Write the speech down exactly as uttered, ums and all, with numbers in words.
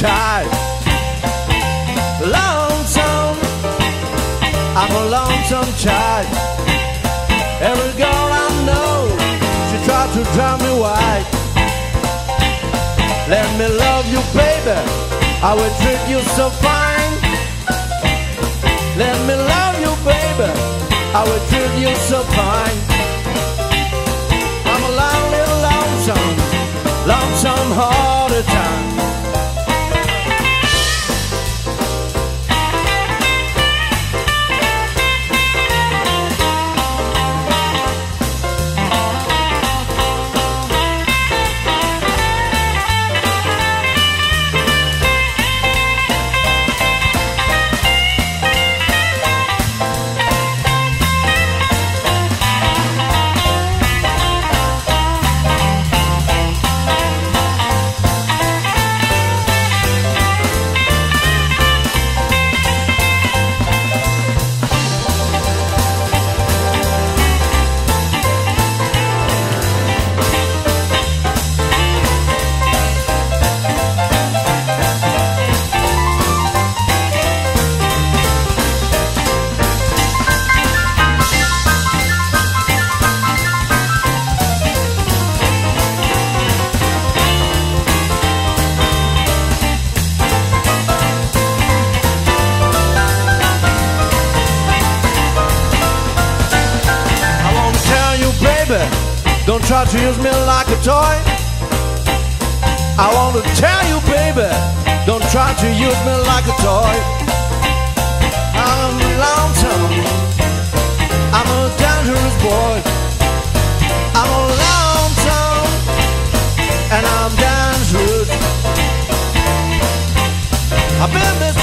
tired, lonesome. I'm a lonesome child. Every girl I know, she tried to drive me white. Let me love you, baby, I will treat you so fine. Let me love you, baby, I will treat you so fine. I'm a lonely, lonesome, lonesome all the time. Don't try to use me like a toy. I want to tell you, baby, don't try to use me like a toy. I'm lonesome, I'm a dangerous boy. I'm a lonesome, and I'm dangerous. I've been this